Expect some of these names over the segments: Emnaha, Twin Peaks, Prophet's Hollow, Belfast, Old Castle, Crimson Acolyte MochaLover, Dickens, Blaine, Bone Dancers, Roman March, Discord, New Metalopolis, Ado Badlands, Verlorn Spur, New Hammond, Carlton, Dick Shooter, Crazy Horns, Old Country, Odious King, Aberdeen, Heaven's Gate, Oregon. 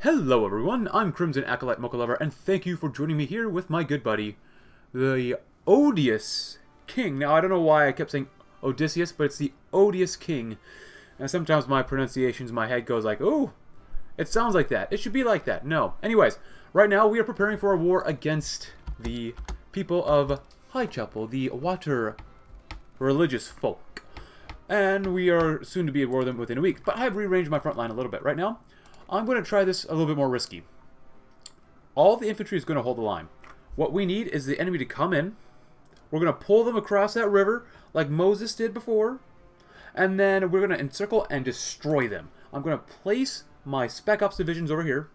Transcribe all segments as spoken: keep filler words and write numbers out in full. Hello everyone, I'm Crimson Acolyte MochaLover, and thank you for joining me here with my good buddy, the Odious King. Now, I don't know why I kept saying Odysseus, but it's the Odious King. And sometimes my pronunciations, my head goes like, oh, it sounds like that. It should be like that. No. Anyways, right now we are preparing for a war against the people of Highchapel, the water religious folk. And we are soon to be at war with them within a week. But I have rearranged my front line a little bit right now. I'm going to try this a little bit more risky. All the infantry is going to hold the line. What we need is the enemy to come in. We're going to pull them across that river like Moses did before. And then we're going to encircle and destroy them. I'm going to place my Spec Ops divisions over here.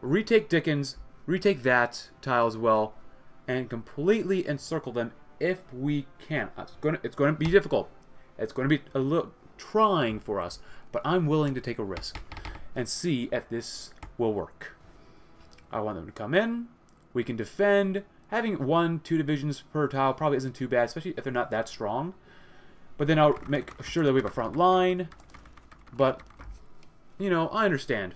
Retake Dickens. Retake that tile as well. And completely encircle them if we can. It's going to, it's going to be difficult. It's going to be a little trying for us, but I'm willing to take a risk and see if this will work. I want them to come in. We can defend. Having one, two divisions per tile probably isn't too bad, especially if they're not that strong. But then I'll make sure that we have a front line. But, you know, I understand.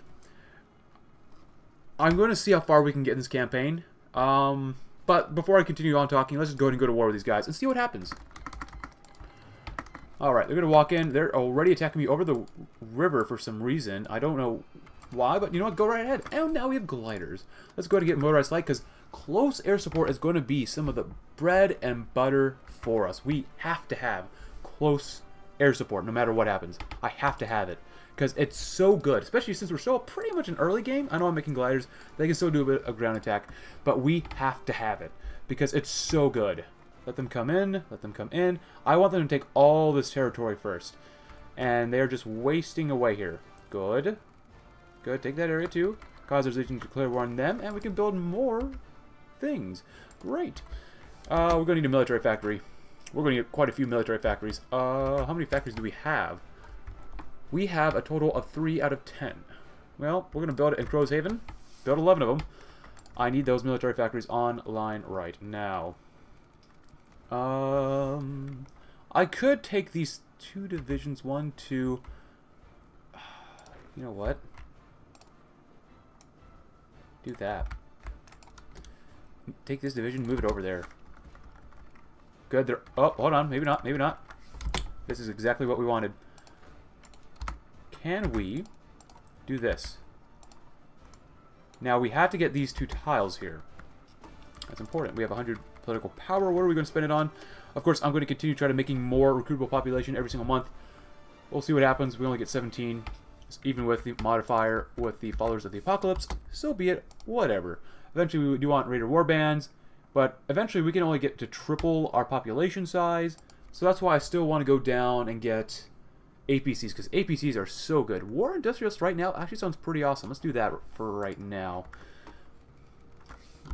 I'm going to see how far we can get in this campaign. Um, but before I continue on talking, let's just go ahead and go to war with these guys and see what happens. Alright, they're going to walk in. They're already attacking me over the river for some reason. I don't know why, but you know what? Go right ahead. And now we have gliders. Let's go ahead and get motorized light, because close air support is going to be some of the bread and butter for us. We have to have close air support no matter what happens. I have to have it, because it's so good, especially since we're still pretty much an early game. I know I'm making gliders. They can still do a bit of ground attack, but we have to have it, because it's so good. Let them come in. Let them come in. I want them to take all this territory first. And they're just wasting away here. Good. Good. Take that area too. Cause there's agent to declare war on them. And we can build more things. Great. Uh, we're going to need a military factory. We're going to need quite a few military factories. Uh, how many factories do we have? We have a total of three out of ten. Well, we're going to build it in Crow's Haven. Build eleven of them. I need those military factories online right now. Um, I could take these two divisions, one, two, uh, you know what, do that, take this division, move it over there, good, there, oh, hold on, maybe not, maybe not, this is exactly what we wanted, can we do this, now we have to get these two tiles here, that's important, we have one hundred political power. What are we going to spend it on? Of course, I'm going to continue trying to making more recruitable population every single month. We'll see what happens. We only get seventeen, even with the modifier with the followers of the apocalypse. So be it. Whatever. Eventually, we do want raider warbands, but eventually we can only get to triple our population size. So that's why I still want to go down and get A P Cs, because A P Cs are so good. War Industrialist right now actually sounds pretty awesome. Let's do that for right now.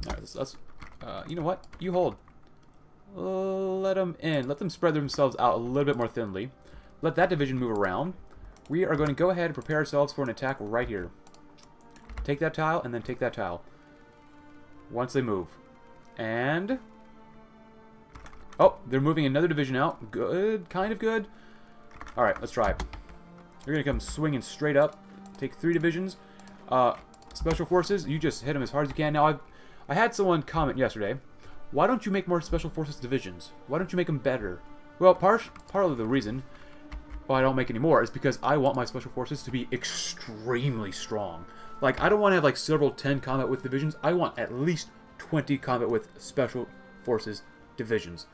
All right, let's. let's Uh, you know what? You hold. Let them in. Let them spread themselves out a little bit more thinly. Let that division move around. We are going to go ahead and prepare ourselves for an attack right here. Take that tile, and then take that tile. Once they move. And... oh, they're moving another division out. Good. Kind of good. Alright, let's try it. They're going to come swinging straight up. Take three divisions. Uh, special forces, you just hit them as hard as you can. Now, I've... I had someone comment yesterday, why don't you make more Special Forces divisions? Why don't you make them better? Well, part, part of the reason why I don't make any more is because I want my Special Forces to be extremely strong. Like, I don't want to have, like, several ten combat with divisions. I want at least twenty combat with Special Forces divisions.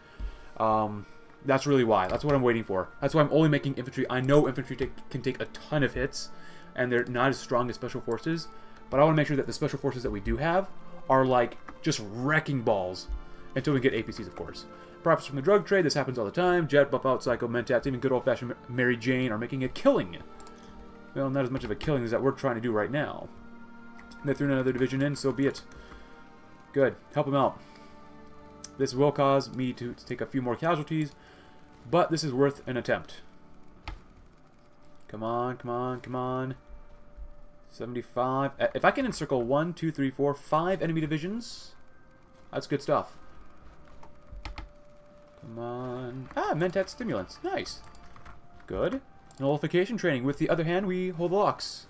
Um, that's really why. That's what I'm waiting for. That's why I'm only making infantry. I know infantry take, can take a ton of hits, and they're not as strong as Special Forces, but I want to make sure that the Special Forces that we do have are like just wrecking balls until we get A P Cs, of course. Profits from the drug trade, this happens all the time. Jet, Buff Out, Psycho, Mentats, even good old-fashioned Mary Jane are making a killing. Well, not as much of a killing as that we're trying to do right now. They threw another division in, so be it. Good, help them out. This will cause me to take a few more casualties, but this is worth an attempt. Come on, come on, come on. seventy-five. If I can encircle one, two, three, four, five enemy divisions, that's good stuff. Come on. Ah, Mentat Stimulants. Nice. Good. Nullification Training. With the other hand, we hold the locks.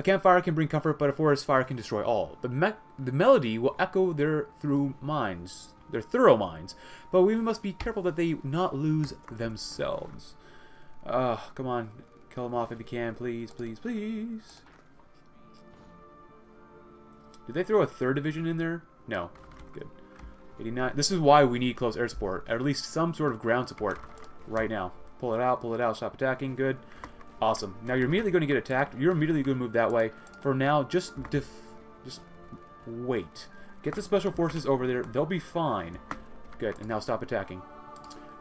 A campfire can bring comfort, but a forest fire can destroy all. The, me the melody will echo their through minds, their thorough minds, but we must be careful that they not lose themselves. Ah, uh, come on, kill them off if you can, please, please, please. Did they throw a third division in there? No. Good. eighty-nine. This is why we need close air support, or at least some sort of ground support right now. Pull it out, pull it out, stop attacking. Good. Awesome. Now you're immediately going to get attacked. You're immediately going to move that way. For now, just def just wait. Get the special forces over there. They'll be fine. Good. And now stop attacking.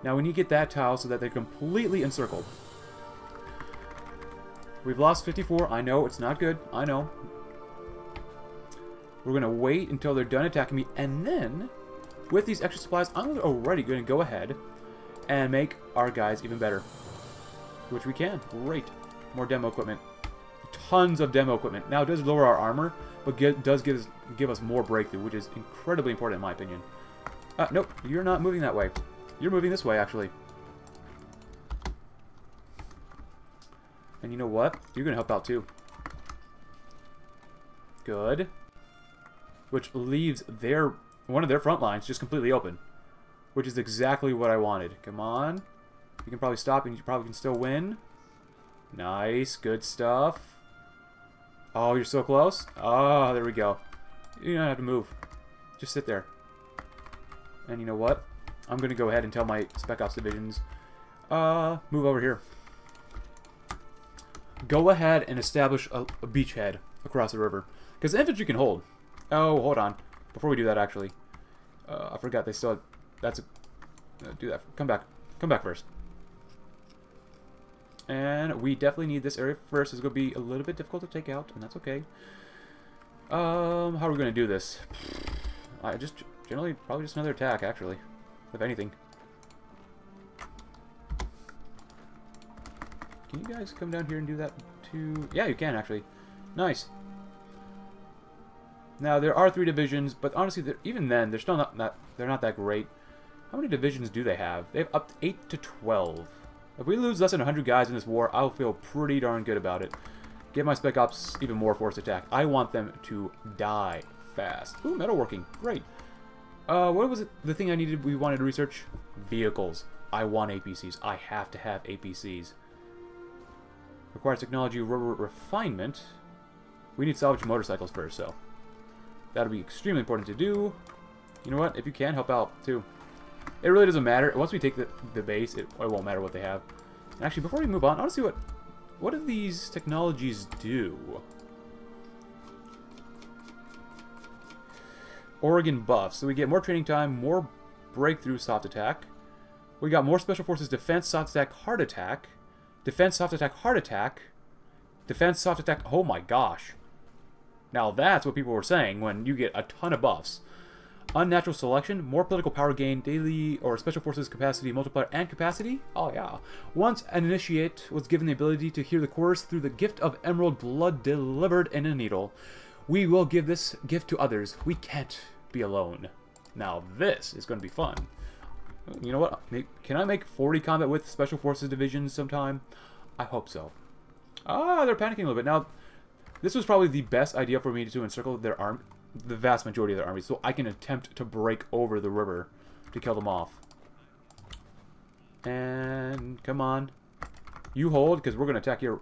Now we need to get that tile so that they're completely encircled. We've lost fifty-four. I know. It's not good. I know. We're going to wait until they're done attacking me. And then, with these extra supplies, I'm already going to go ahead and make our guys even better. Which we can. Great. More demo equipment. Tons of demo equipment. Now, it does lower our armor, but get, does give us, give us more breakthrough, which is incredibly important in my opinion. Uh, nope, you're not moving that way. You're moving this way, actually. And you know what? You're going to help out, too. Good. Which leaves their one of their front lines just completely open. Which is exactly what I wanted. Come on. You can probably stop and you probably can still win. Nice. Good stuff. Oh, you're so close. Oh, there we go. You don't have to move. Just sit there. And you know what? I'm going to go ahead and tell my Spec Ops divisions, uh, move over here. Go ahead and establish a, a beachhead across the river. Because infantry can hold. Oh, hold on. Before we do that, actually. Uh, I forgot they still had... That's a... Uh, do that. Come back. Come back first. And we definitely need this area first. It's going to be a little bit difficult to take out, and that's okay. Um, how are we going to do this? I just... Generally, probably just another attack, actually. If anything. Can you guys come down here and do that too? Yeah, you can, actually. Nice. Now, there are three divisions, but honestly, even then, they're still not, not, they're not that great. How many divisions do they have? They have up to eight to twelve. If we lose less than one hundred guys in this war, I'll feel pretty darn good about it. Give my Spec Ops even more force attack. I want them to die fast. Ooh, metalworking. Great. Uh, what was it, the thing I needed we wanted to research? Vehicles. I want A P Cs. I have to have A P Cs. Requires technology rubber refinement. We need salvage motorcycles first, so... That'll be extremely important to do. You know what? If you can, help out, too. It really doesn't matter. Once we take the, the base, it, it won't matter what they have. And actually, before we move on, I want to see what... What do these technologies do? Oregon buff. So we get more training time, more breakthrough soft attack. We got more special forces defense, soft attack, hard attack. Defense, soft attack, hard attack. Defense, soft attack. Oh my gosh. Now that's what people were saying when you get a ton of buffs. Unnatural selection, more political power gain, daily or special forces capacity, multiplier, and capacity. Oh yeah. Once an initiate was given the ability to hear the chorus through the gift of emerald blood delivered in a needle. We will give this gift to others. We can't be alone. Now this is going to be fun. You know what? Can I make forty combat with Special Forces divisions sometime? I hope so. Ah, they're panicking a little bit. Now, this was probably the best idea for me to encircle their arm, the vast majority of their army, so I can attempt to break over the river to kill them off. And come on. You hold, because we're going to attack your...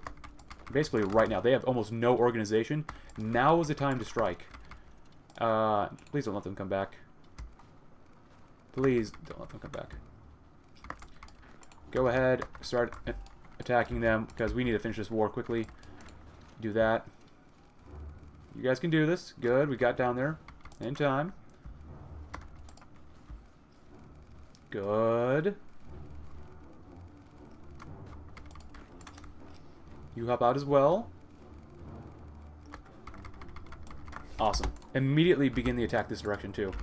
Basically, right now. They have almost no organization. Now is the time to strike. Uh, please don't let them come back. Please don't let them come back. Go ahead. Start attacking them, because we need to finish this war quickly. Do that. You guys can do this. Good. We got down there in time. Good. You help out as well. Awesome. Immediately begin the attack this direction, too.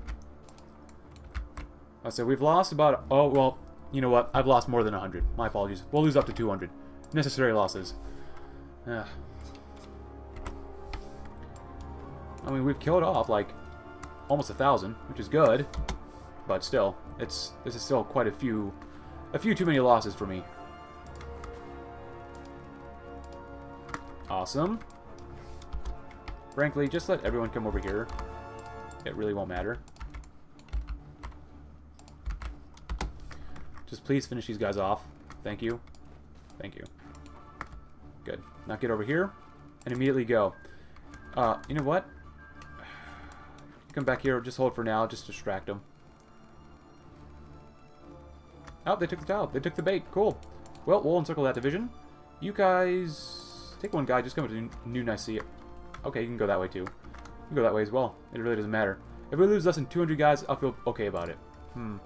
I said we've lost about... Oh, well, you know what? I've lost more than one hundred. My apologies. We'll lose up to two hundred. Necessary losses. Ugh. I mean, we've killed off, like, almost one thousand, which is good. But still, it's this is still quite a few... A few too many losses for me. Awesome. Frankly, just let everyone come over here. It really won't matter. Just please finish these guys off. Thank you. Thank you. Good. Now get over here and immediately go. Uh, you know what? Come back here. Just hold for now. Just distract them. Oh, they took the tile. They took the bait. Cool. Well, we'll encircle that division. You guys... Take one guy. Just come to New Nicaea. Okay, you can go that way, too. You can go that way as well. It really doesn't matter. If we lose less than two hundred guys, I'll feel okay about it. Hmm.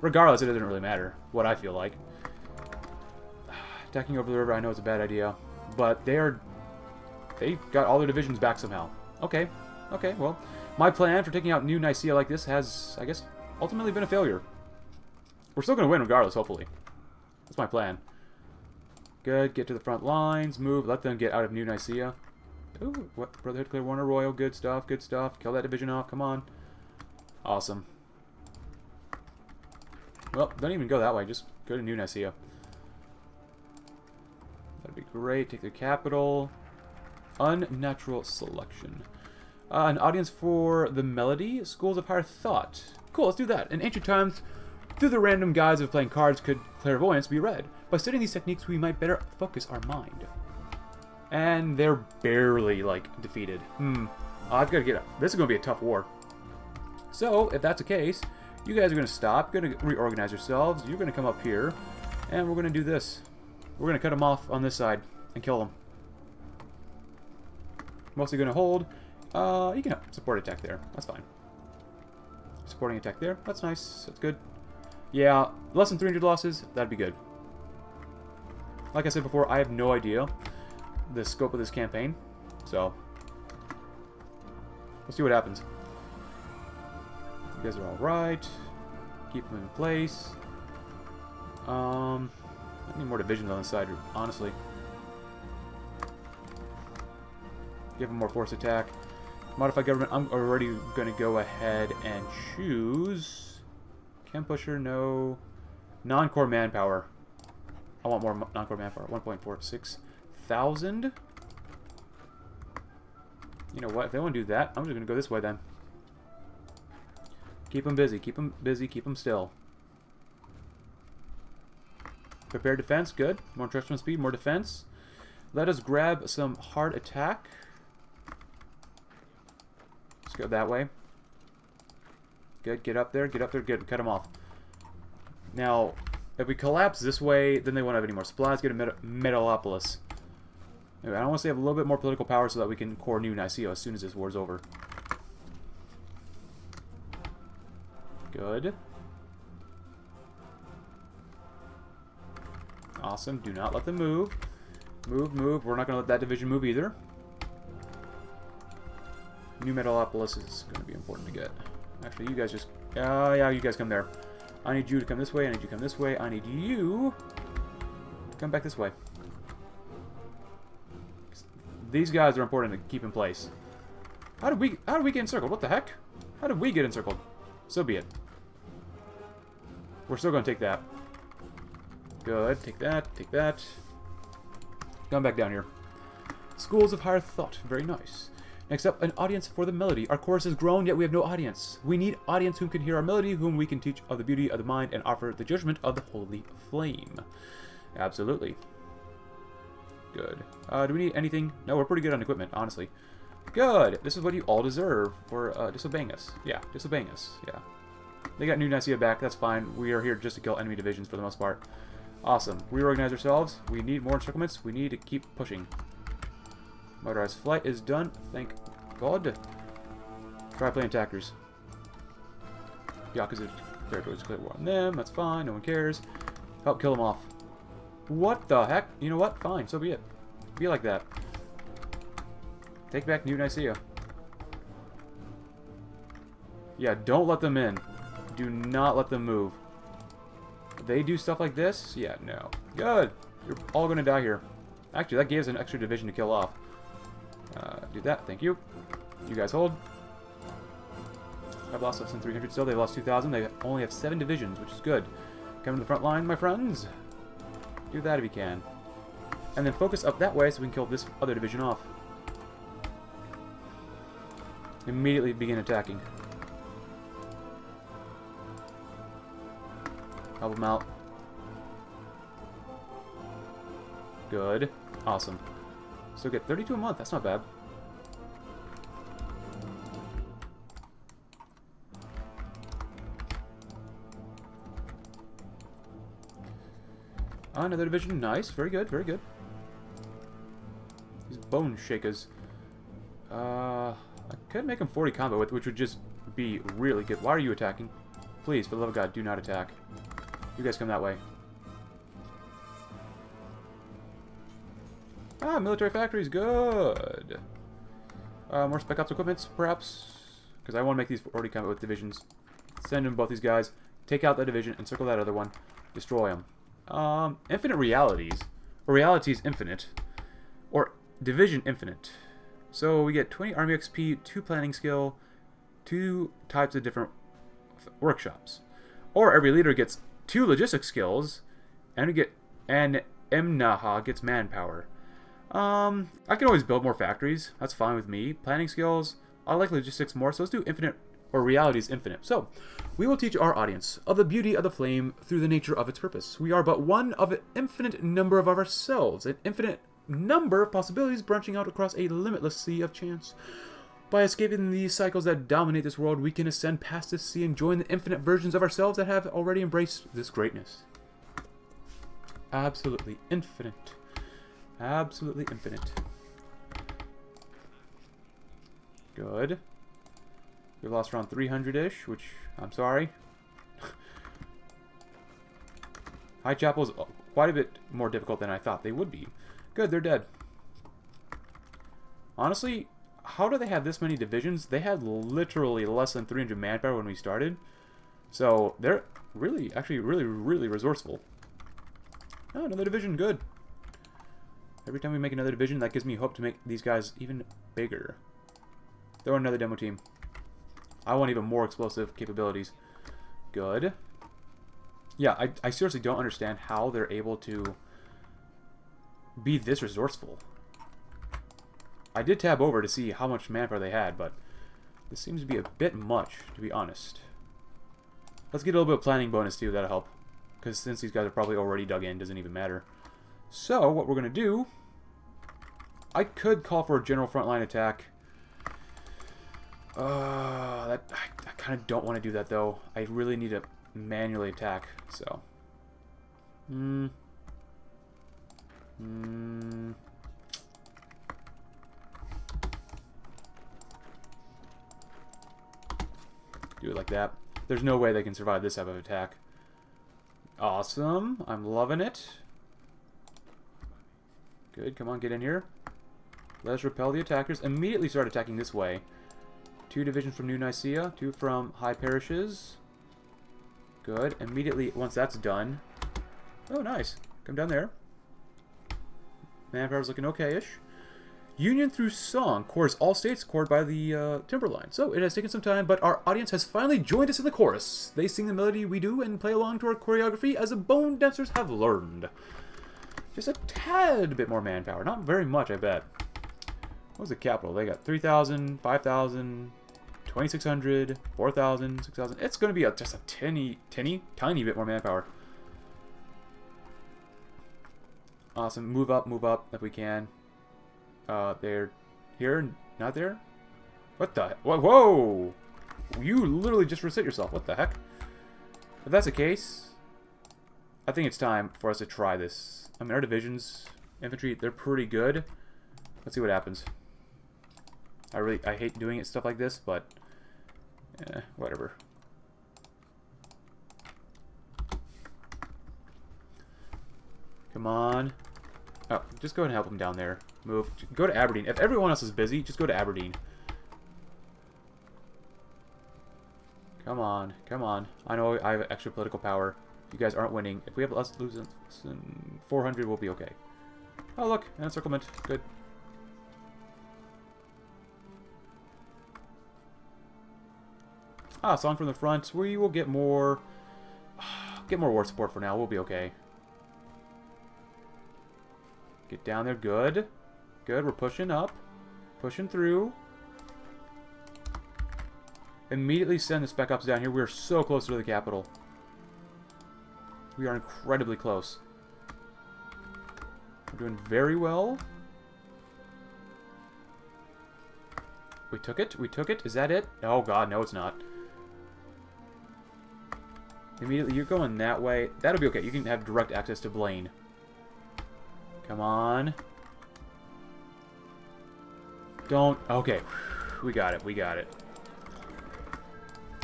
Regardless, it doesn't really matter what I feel like. Attacking over the river, I know it's a bad idea. But they are... They got all their divisions back somehow. Okay. Okay, well... My plan for taking out New Nicaea like this has, I guess, ultimately been a failure. We're still going to win regardless, hopefully. That's my plan. Good, get to the front lines, move, let them get out of New Nicaea. Ooh, what? Brotherhood, clear Warner Royal, good stuff, good stuff. Kill that division off, come on. Awesome. Well, don't even go that way, just go to New Nicaea. That'd be great, take the capital. Unnatural selection. Uh, an audience for the melody, schools of higher thought. Cool, let's do that. In ancient times, through the random guise of playing cards could clairvoyance be read. By studying these techniques, we might better focus our mind. And they're barely, like, defeated. Hmm. Uh, I've got to get up. This is going to be a tough war. So, if that's the case, you guys are going to stop, going to reorganize yourselves. You're going to come up here, and we're going to do this. We're going to cut them off on this side and kill them. Mostly going to hold... Uh, you can support attack there. That's fine. Supporting attack there. That's nice. That's good. Yeah, less than three hundred losses. That'd be good. Like I said before, I have no idea the scope of this campaign. So, we'll see what happens. You guys are alright. Keep them in place. Um, I need more divisions on this side, honestly. Give them more force attack. Modify government, I'm already going to go ahead and choose... Chem pusher, no... Non-core manpower. I want more non-core manpower. one point four six thousand. You know what, if they want to do that, I'm just going to go this way then. Keep them busy, keep them busy, keep them still. Prepare defense, good. More interaction speed, more defense. Let us grab some hard attack. Let's go that way. Good, get up there, get up there, good, cut them off. Now, if we collapse this way, then they won't have any more supplies. Get a Met Metalopolis. Anyway, I want to say have a little bit more political power so that we can core New Nicaea as soon as this war's over. Good. Awesome, do not let them move. Move, move, we're not going to let that division move either. New Metalopolis is going to be important to get. Actually, you guys just... Uh, yeah, you guys come there. I need you to come this way. I need you to come this way. I need you... Come back this way. These guys are important to keep in place. How did we... How did we get encircled? What the heck? How did we get encircled? So be it. We're still going to take that. Good. Take that. Take that. Come back down here. Schools of higher thought. Very nice. Next up, an audience for the melody. Our chorus has grown, yet we have no audience. We need audience whom can hear our melody, whom we can teach of the beauty of the mind, and offer the judgment of the holy flame. Absolutely. Good. Uh, do we need anything? No, we're pretty good on equipment, honestly. Good. This is what you all deserve for uh, disobeying us. Yeah, disobeying us. Yeah. They got New Nicaea back. That's fine. We are here just to kill enemy divisions for the most part. Awesome. Reorganize ourselves. We need more encirclements. We need to keep pushing. Motorized flight is done, thank God. Try playing attackers. Yakuza territories clear war on them, that's fine, no one cares. Help kill them off. What the heck? You know what? Fine, so be it. Be like that. Take back New Nicaea. Yeah, don't let them in. Do not let them move. They do stuff like this? Yeah, no. Good. You're all gonna die here. Actually, that gives an extra division to kill off. Uh, do that, thank you. You guys hold. I've lost less than three hundred still. They've lost two thousand. They only have seven divisions, which is good. Come to the front line, my friends. Do that if you can. And then focus up that way so we can kill this other division off. immediately begin attacking. Help them out. Good. Awesome. So get thirty-two a month. That's not bad. Ah, another division. Nice. Very good. Very good. These bone shakers. Uh, I could make them forty combo with, which would just be really good. Why are you attacking? Please, for the love of God, do not attack. You guys come that way. Ah, military factories. Good. Uh, more spec ops equipment, perhaps. Because I want to make these forty combo with divisions. Send in both these guys. Take out that division and circle that other one. Destroy them. Um, infinite realities. Or realities infinite. Or division infinite. So we get twenty army X P, two planning skill, two types of different workshops. Or every leader gets two logistics skills, and we get and Emnaha gets manpower. Um, I can always build more factories. That's fine with me. Planning skills. I like logistics more, so let's do infinite or realities infinite. So, we will teach our audience of the beauty of the flame through the nature of its purpose. We are but one of an infinite number of ourselves, an infinite number of possibilities branching out across a limitless sea of chance. By escaping the cycles that dominate this world, we can ascend past this sea and join the infinite versions of ourselves that have already embraced this greatness. Absolutely infinite. Absolutely infinite. Good. We've lost around three hundred-ish, which, I'm sorry. Highchapel is quite a bit more difficult than I thought they would be. Good, they're dead. Honestly, how do they have this many divisions? They had literally less than three hundred manpower when we started. So, they're really, actually, really, really resourceful. Oh, another division, good. Every time we make another division, that gives me hope to make these guys even bigger. Throw another demo team. I want even more explosive capabilities. Good. Yeah, I, I seriously don't understand how they're able to be this resourceful. I did tab over to see how much manpower they had, but this seems to be a bit much, to be honest. Let's get a little bit of planning bonus too, that'll help. Because since these guys are probably already dug in, doesn't even matter. So, what we're going to do... I could call for a general frontline attack. Uh, that, I, I kind of don't want to do that, though. I really need to manually attack, so... Hmm... Hmm... Do it like that. There's no way they can survive this type of attack. Awesome. I'm loving it. Good. Come on, get in here. Let us repel the attackers. Immediately start attacking this way. Two divisions from New Nicaea. Two from High Parishes. Good. Immediately, once that's done... Oh, nice. Come down there. Manpower's looking okay-ish. Union through song, chorus all states, chored by the uh, Timberline. So, it has taken some time, but our audience has finally joined us in the chorus. They sing the melody we do and play along to our choreography as the bone dancers have learned. Just a tad bit more manpower. Not very much, I bet. What was the capital? They got three thousand, five thousand, twenty-six hundred, four thousand, six thousand. It's going to be a, just a tiny, tiny, tiny bit more manpower. Awesome. Move up, move up if we can. Uh, they're here, not there? What the? Whoa, whoa! You literally just reset yourself. What the heck? If that's the case, I think it's time for us to try this. I mean, our divisions, infantry, they're pretty good. Let's see what happens. I really, I hate doing it, stuff like this, but, eh, whatever. Come on. Oh, just go ahead and help them down there. Move. Go to Aberdeen. If everyone else is busy, just go to Aberdeen. Come on. Come on. I know I have extra political power. You guys aren't winning. If we have less to lose than four hundred, we'll be okay. Oh, look. An encirclement. Good. Ah, song from the front. We will get more... Get more war support for now. We'll be okay. Get down there. Good. Good. We're pushing up. Pushing through. immediately send the Spec Ops down here. We are so close to the capital. We are incredibly close. We're doing very well. We took it. We took it. Is that it? Oh, God. No, it's not. Immediately, you're going that way. That'll be okay. You can have direct access to Blaine. Come on. Don't. Okay. We got it. We got it.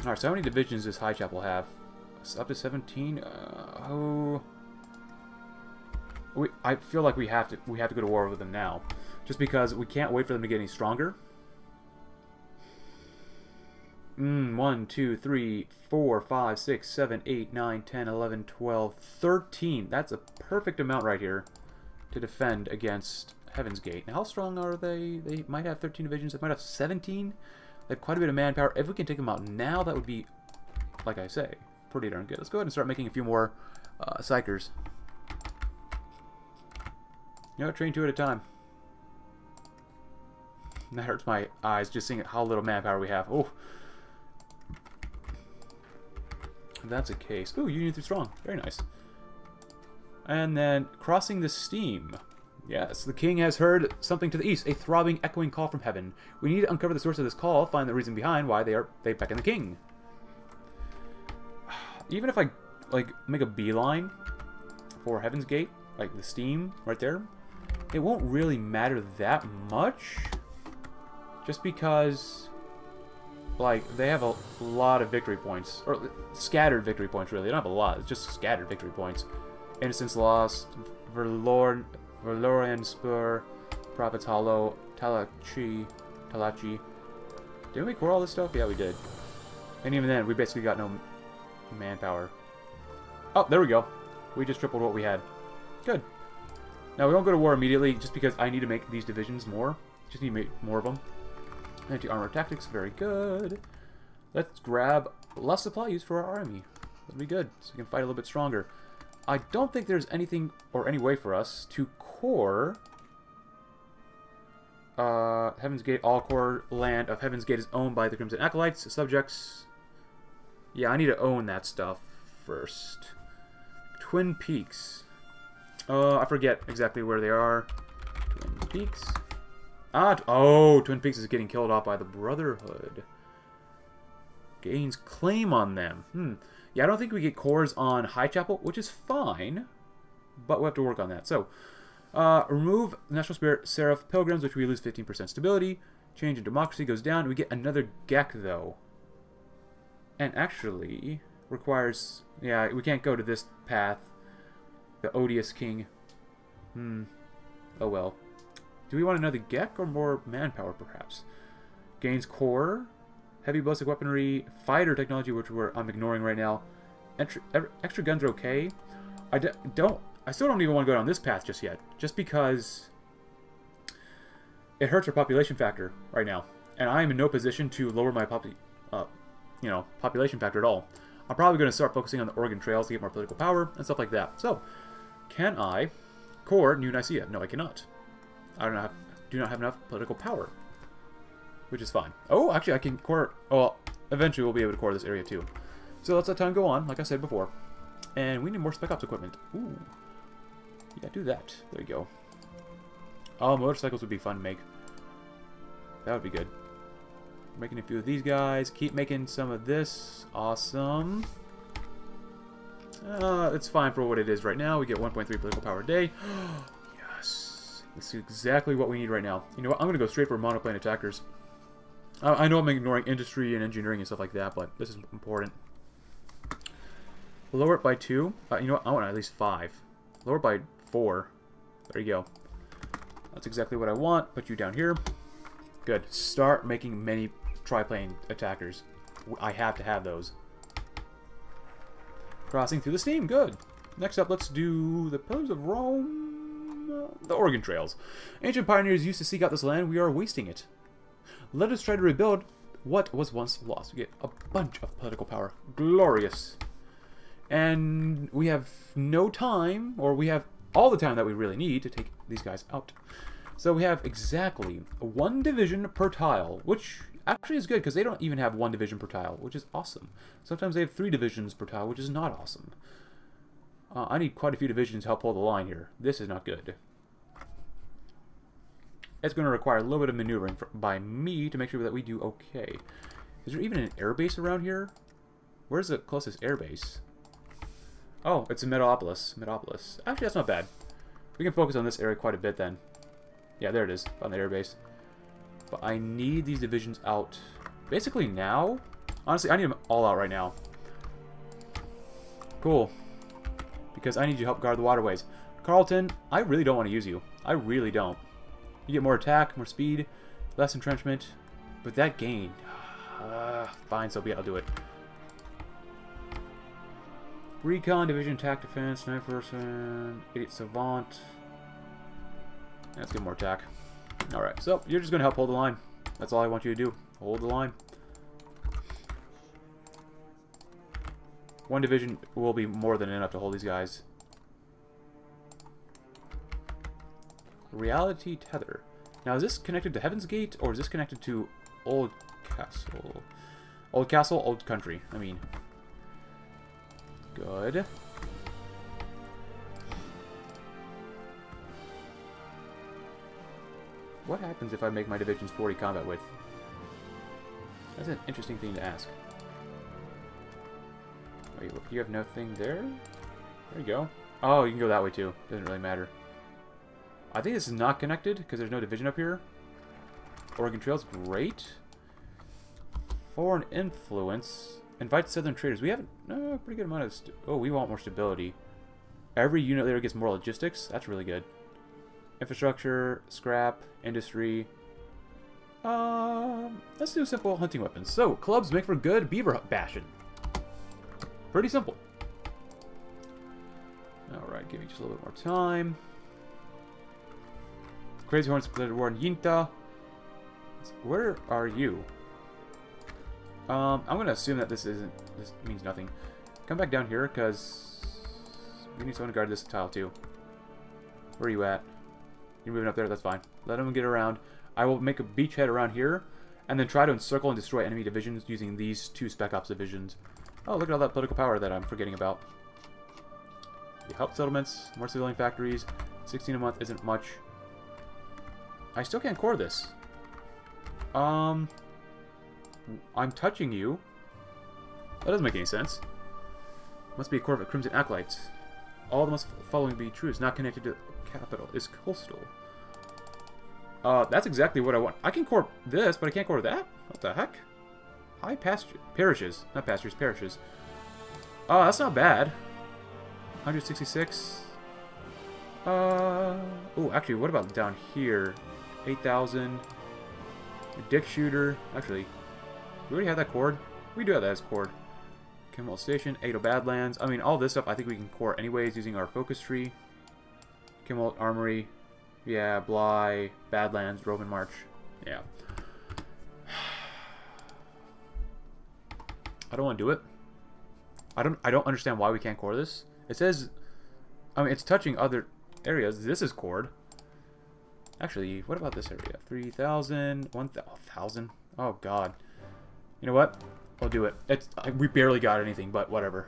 Alright, so how many divisions does Highchapel have? It's up to seventeen. Uh, oh. We, I feel like we have to we have to go to war with them now. Just because we can't wait for them to get any stronger. Mm, one, two, three, four, five, six, seven, eight, nine, ten, eleven, twelve, thirteen. That's a perfect amount right here to defend against Heaven's Gate. Now, how strong are they? They might have thirteen divisions. They might have seventeen. They have quite a bit of manpower. If we can take them out now, that would be, like I say, pretty darn good. Let's go ahead and start making a few more uh, psychers. You know, train two at a time. That hurts my eyes just seeing how little manpower we have. Oh, that's a case. Ooh, Union through strong. Very nice. And then crossing the steam. Yes, the king has heard something to the east, a throbbing, echoing call from heaven. We need to uncover the source of this call, find the reason behind why they are they beckon the king. Even if I like make a beeline for Heaven's Gate, like the steam right there, it won't really matter that much, just because like they have a lot of victory points, or scattered victory points. Really, they don't have a lot. It's just scattered victory points. Innocence lost. Verlorn. Verlorn Spur, Prophet's Hollow, Talachi, Talachi. Didn't we core all this stuff? Yeah, we did. And even then, we basically got no manpower. Oh, there we go. We just tripled what we had. Good. Now, we won't go to war immediately, just because I need to make these divisions more. Just need to make more of them. Anti-armor tactics, very good. Let's grab less supply use for our army. That'll be good, so we can fight a little bit stronger. I don't think there's anything or any way for us to core uh, Heaven's Gate. All core land of Heaven's Gate is owned by the Crimson Acolytes, subjects. Yeah, I need to own that stuff first. Twin Peaks. Uh, I forget exactly where they are. Twin Peaks. Ah, oh, Twin Peaks is getting killed off by the Brotherhood. Gains claim on them. Hmm. Yeah, I don't think we get cores on Highchapel, which is fine, but we'll have to work on that. So, uh, remove National Spirit Seraph Pilgrims, which we lose fifteen percent stability. Change in democracy goes down. We get another Gek, though. And actually, requires... Yeah, we can't go to this path. The Odious King. Hmm. Oh, well. Do we want another Gek or more manpower, perhaps? Gains core... Heavy ballistic weaponry, fighter technology, which we're, I'm ignoring right now. Extra, extra guns are okay. I d don't. I still don't even want to go down this path just yet, just because it hurts our population factor right now, and I am in no position to lower my pop, uh, you know, population factor at all. I'm probably going to start focusing on the Oregon trails to get more political power and stuff like that. So, can I core New Nicaea? No, I cannot. I don't have, do not have enough political power. Which is fine. Oh, actually, I can core... Well, eventually we'll be able to core this area, too. So let's let time go on, like I said before. And we need more Spec Ops equipment. Ooh. Yeah, do that. There you go. Oh, motorcycles would be fun to make. That would be good. Making a few of these guys. Keep making some of this. Awesome. Uh, it's fine for what it is right now. We get one point three political power a day. Yes. This is exactly what we need right now. You know what? I'm going to go straight for monoplane attackers. I know I'm ignoring industry and engineering and stuff like that, but this is important. Lower it by two. Uh, you know what? I want at least five. Lower it by four. There you go. That's exactly what I want. Put you down here. Good. Start making many triplane attackers. I have to have those. Crossing through the steam. Good. Next up, let's do the Pillars of Rome. The Oregon Trails. Ancient pioneers used to seek out this land. We are wasting it. Let us try to rebuild what was once lost. We get a bunch of political power. Glorious. And we have no time, or we have all the time that we really need to take these guys out. So we have exactly one division per tile, which actually is good because they don't even have one division per tile, which is awesome. Sometimes they have three divisions per tile, which is not awesome. Uh, I need quite a few divisions to help hold the line here. This is not good. It's going to require a little bit of maneuvering for, by me to make sure that we do okay. Is there even an airbase around here? Where's the closest airbase? Oh, it's in Metalopolis. Metalopolis. Actually, that's not bad. We can focus on this area quite a bit then. Yeah, there it is. On the airbase. But I need these divisions out basically now. Honestly, I need them all out right now. Cool. Because I need you to help guard the waterways. Carlton, I really don't want to use you. I really don't. You get more attack, more speed, less entrenchment. But that gain... Uh, fine, so be it. I'll do it. Recon, division, attack, defense, nine person, idiot savant. Let's get more attack. Alright, so you're just going to help hold the line. That's all I want you to do. Hold the line. One division will be more than enough to hold these guys. Reality tether. Now, is this connected to Heaven's Gate, or is this connected to Old Castle? Old Castle, Old Country. I mean... Good. What happens if I make my divisions forty combat width? That's an interesting thing to ask. Wait, you have nothing there? There you go. Oh, you can go that way too. Doesn't really matter. I think this is not connected because there's no division up here. Oregon Trail's great. Foreign influence. Invite southern traders. We have a uh, pretty good amount of... St oh, we want more stability. Every unit there gets more logistics. That's really good. Infrastructure, scrap, industry. Um, let's do simple hunting weapons. So, clubs make for good beaver bashing. Pretty simple. Alright, give me just a little bit more time. Crazy Horns declared war on Yinta. Where are you? Um, I'm gonna assume that this isn't. This means nothing. Come back down here, cause we need someone to guard this tile too. Where are you at? You're moving up there. That's fine. Let them get around. I will make a beachhead around here, and then try to encircle and destroy enemy divisions using these two Spec Ops divisions. Oh, look at all that political power that I'm forgetting about. The help settlements, more civilian factories. sixteen a month isn't much. I still can't core this. Um. I'm touching you. That doesn't make any sense. Must be a core of a Crimson Acolyte. All the most following be true is not connected to capital. Is coastal. Uh, that's exactly what I want. I can core this, but I can't core that? What the heck? High pasture... Parishes. Not pastures, parishes. Oh, uh, that's not bad. one hundred sixty-six. Uh... Oh, actually, what about down here? eight thousand. Dick Shooter. Actually... We already have that cord. We do have that as cord. Kimmalt Station, Ado Badlands. I mean, all this stuff I think we can core anyways using our focus tree. Kimmalt Armory. Yeah, Bly, Badlands, Roman March. Yeah. I don't want to do it. I don't I don't understand why we can't core this. It says... I mean, it's touching other areas. This is cord. Actually, what about this area? three thousand, one thousand. Oh, God. You know what? I'll do it. It's, we barely got anything, but whatever.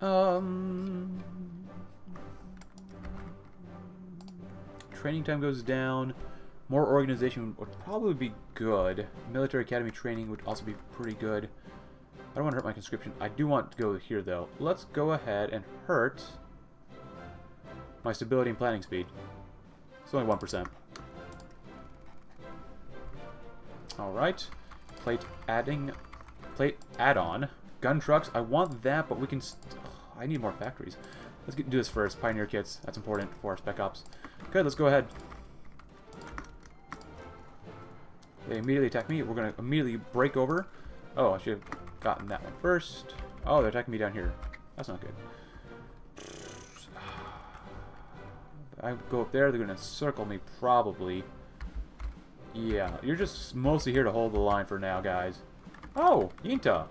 Um, training time goes down. More organization would probably be good. Military academy training would also be pretty good. I don't want to hurt my conscription. I do want to go here, though. Let's go ahead and hurt my stability and planning speed. It's only one percent. Alright. Plate adding, plate add-on, gun trucks. I want that, but we can. St oh, I need more factories. Let's get, do this first. Pioneer kits. That's important for our Spec Ops. Good. Let's go ahead. They immediately attack me. We're gonna immediately break over. Oh, I should have gotten that one first. Oh, they're attacking me down here. That's not good. I go up there. They're gonna circle me probably. Yeah, you're just mostly here to hold the line for now, guys. Oh, Yinta!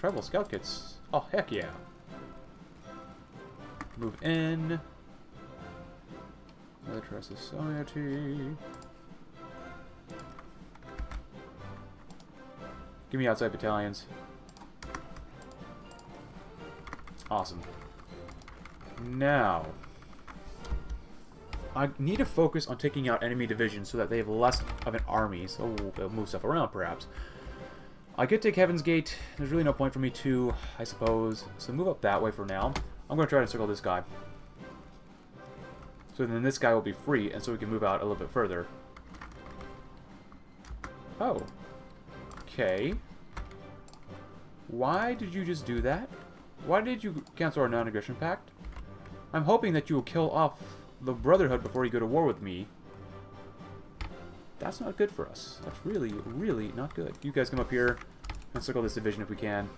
Tribal Scout Kits. Oh, heck yeah. Move in. Military Society. Give me outside battalions. Awesome. Now, I need to focus on taking out enemy divisions so that they have less of an army, so they'll move stuff around, perhaps. I could take Heaven's Gate. There's really no point for me to, I suppose. So move up that way for now. I'm going to try to circle this guy. So then this guy will be free, and so we can move out a little bit further. Oh. Okay. Why did you just do that? Why did you cancel our non-aggression pact? I'm hoping that you will kill off the Brotherhood before you go to war with me. That's not good for us. That's really, really not good. You guys come up here and circle this division if we can.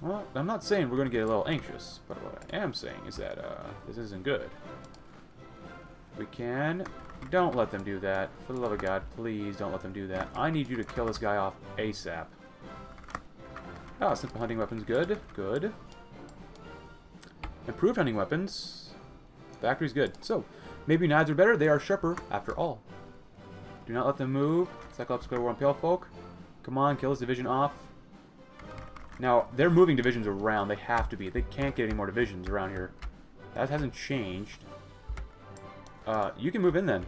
Well, I'm not saying we're going to get a little anxious, but what I am saying is that uh, this isn't good. We can. Don't let them do that. For the love of God, please don't let them do that. I need you to kill this guy off ASAP. Ah, simple hunting weapons. Good. Good. Improved hunting weapons. Factory's good. So, maybe knives are better. They are sharper, after all. Do not let them move. Cyclops, go to war on Pale Folk. Come on, kill this division off. Now, they're moving divisions around. They have to be. They can't get any more divisions around here. That hasn't changed. Uh, you can move in then.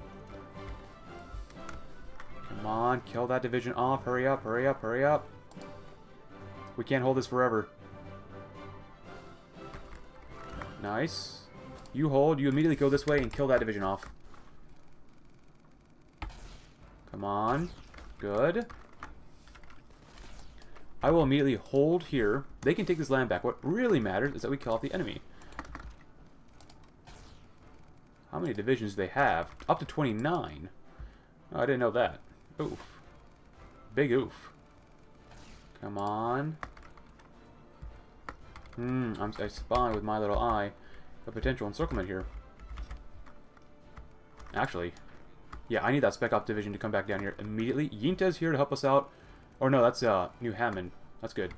Come on, kill that division off. Hurry up, hurry up, hurry up. We can't hold this forever. Nice. You hold, you immediately go this way and kill that division off. Come on. Good. I will immediately hold here. They can take this land back. What really matters is that we kill off the enemy. How many divisions do they have? Up to twenty-nine. Oh, I didn't know that. Oof. Big oof. Come on. Hmm, I'm, I spy with my little eye a potential encirclement here. Actually, yeah, I need that Spec Op division to come back down here immediately. Yinta's here to help us out. Or no, that's uh, New Hammond. That's good.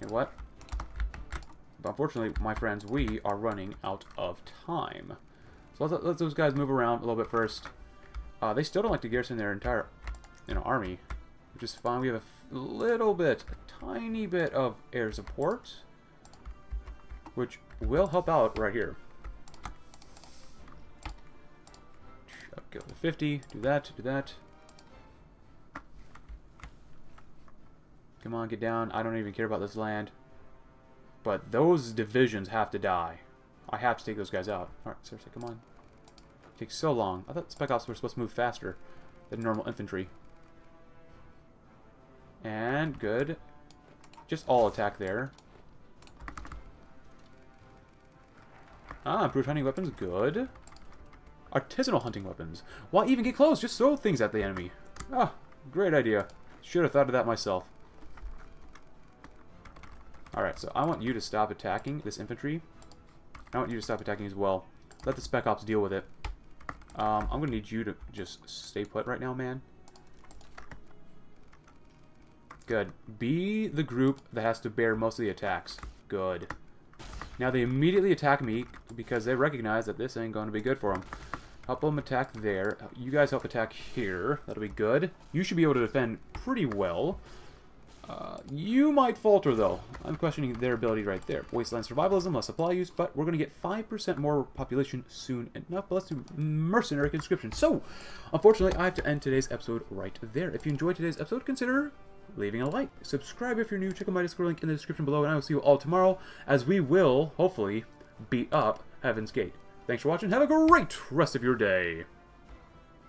You know what? But unfortunately, my friends, we are running out of time. So let's let those guys move around a little bit first. Uh, they still don't like to garrison their entire, you know, army, which is fine. We have a little bit, a tiny bit of air support, which will help out right here. I'll go to fifty. Do that. Do that. Come on, get down. I don't even care about this land. But those divisions have to die. I have to take those guys out. Alright, seriously, come on. It takes so long. I thought Spec Ops were supposed to move faster than normal infantry. And, good. Just all attack there. Ah, improved hunting weapons. Good. Artisanal hunting weapons. Why even get close? Just throw things at the enemy. Ah, great idea. Should have thought of that myself. Alright, so I want you to stop attacking this infantry. I want you to stop attacking as well. Let the Spec Ops deal with it. Um, I'm going to need you to just stay put right now, man. Good. Be the group that has to bear most of the attacks. Good. Now they immediately attack me because they recognize that this ain't going to be good for them. Help them attack there. You guys help attack here. That'll be good. You should be able to defend pretty well. Uh, you might falter, though. I'm questioning their ability right there. Wasteland survivalism, less supply use, but we're going to get five percent more population soon enough. But let's do mercenary conscription. So, unfortunately, I have to end today's episode right there. If you enjoyed today's episode, consider leaving a like. Subscribe if you're new. Check out my Discord link in the description below, and I will see you all tomorrow as we will, hopefully, beat up Heaven's Gate. Thanks for watching. Have a great rest of your day.